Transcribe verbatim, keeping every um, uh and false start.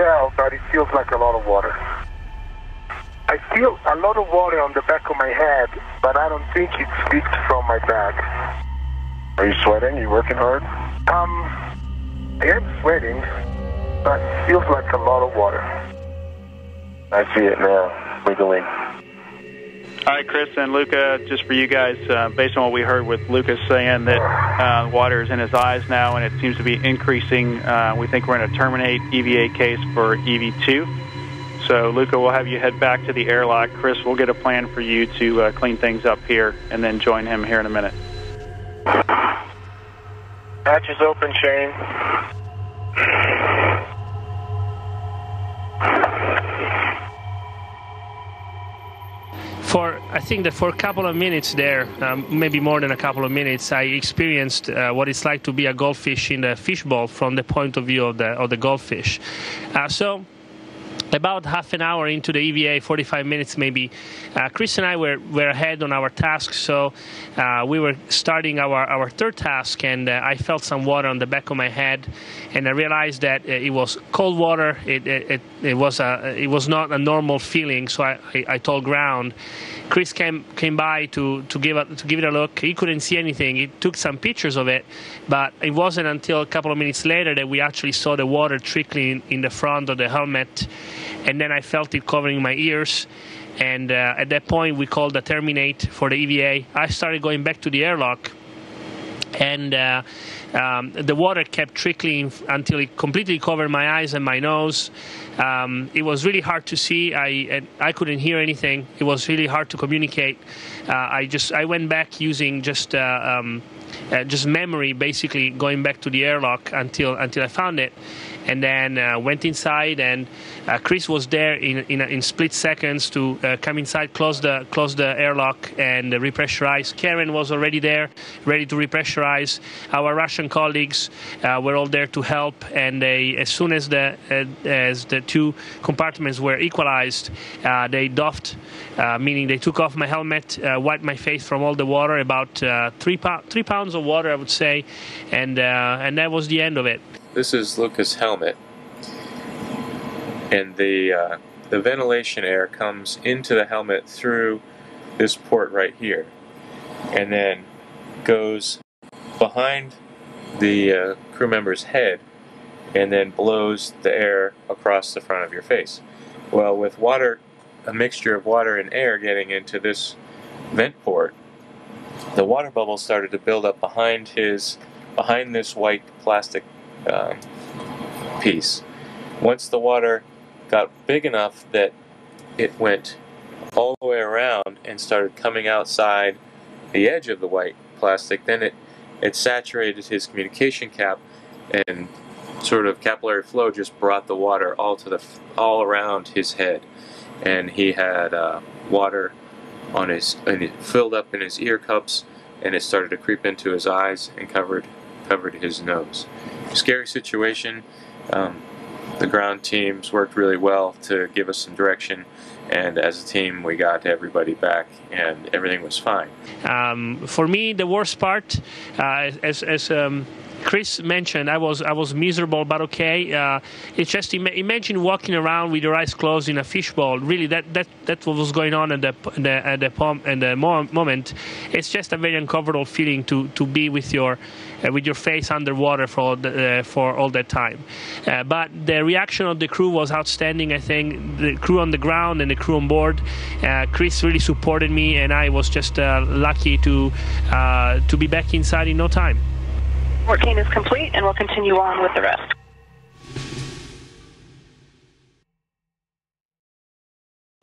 tell that it feels like a lot of water. I feel a lot of water on the back of my head, but I don't think it's leaked from my back. Are you sweating? Are you working hard? Um, I am sweating, but it feels like a lot of water. I see it now, wiggling. All right, Chris and Luca, just for you guys, uh, based on what we heard with Luca saying that uh, water is in his eyes now and it seems to be increasing, uh, we think we're going to terminate E V A case for E V two. So, Luca, we'll have you head back to the airlock. Chris, we'll get a plan for you to uh, clean things up here and then join him here in a minute. Hatch is open, Shane. For, I think that for a couple of minutes there, um, maybe more than a couple of minutes, I experienced uh, what it's like to be a goldfish in the fishbowl from the point of view of the, of the goldfish. Uh, so about half an hour into the E V A, forty-five minutes maybe, uh, Chris and I were, were ahead on our task, so uh, we were starting our, our third task, and uh, I felt some water on the back of my head, and I realized that uh, it was cold water. It, it, it, it, was a, it was not a normal feeling, so I, I, I told ground. Chris came, came by to, to, give a, to give it a look. He couldn't see anything. He took some pictures of it, but it wasn't until a couple of minutes later that we actually saw the water trickling in the front of the helmet. And then I felt it covering my ears, and uh, at that point we called a terminate for the E V A. I started going back to the airlock, and uh, um, the water kept trickling until it completely covered my eyes and my nose. Um, it was really hard to see. I I couldn't hear anything. It was really hard to communicate. Uh, I just I went back using just. Uh, um, Uh, just memory, basically going back to the airlock until until I found it, and then uh, went inside. And uh, Chris was there in in, in split seconds to uh, come inside, close the close the airlock, and uh, repressurize. Karen was already there, ready to repressurize. Our Russian colleagues uh, were all there to help, and they, as soon as the uh, as the two compartments were equalized, uh, they doffed, uh, meaning they took off my helmet, uh, wiped my face from all the water, about uh, three pounds three pounds. of water, I would say, and uh, and that was the end of it. This is Luca's helmet, and the uh, the ventilation air comes into the helmet through this port right here, and then goes behind the uh, crew member's head, and then blows the air across the front of your face. Well, with water, a mixture of water and air getting into this vent port, the water bubble started to build up behind his, behind this white plastic uh, piece. Once the water got big enough that it went all the way around and started coming outside the edge of the white plastic, then it, it saturated his communication cap, and sort of capillary flow just brought the water all to the all around his head, and he had uh, water on his, and it filled up in his ear cups, and it started to creep into his eyes and covered covered his nose. Scary situation. Um, the ground teams worked really well to give us some direction, and as a team we got everybody back and everything was fine. Um, for me, the worst part, uh, as, as um Chris mentioned, I was I was miserable, but okay. Uh, it's just im imagine walking around with your eyes closed in a fishbowl. Really, that that that's what was going on at the the at the, pom at the mo moment. It's just a very uncomfortable feeling to to be with your uh, with your face underwater for all the, uh, for all that time. Uh, but the reaction of the crew was outstanding. I think the crew on the ground and the crew on board. Uh, Chris really supported me, and I was just uh, lucky to uh, to be back inside in no time. fourteen is complete, and we'll continue on with the rest.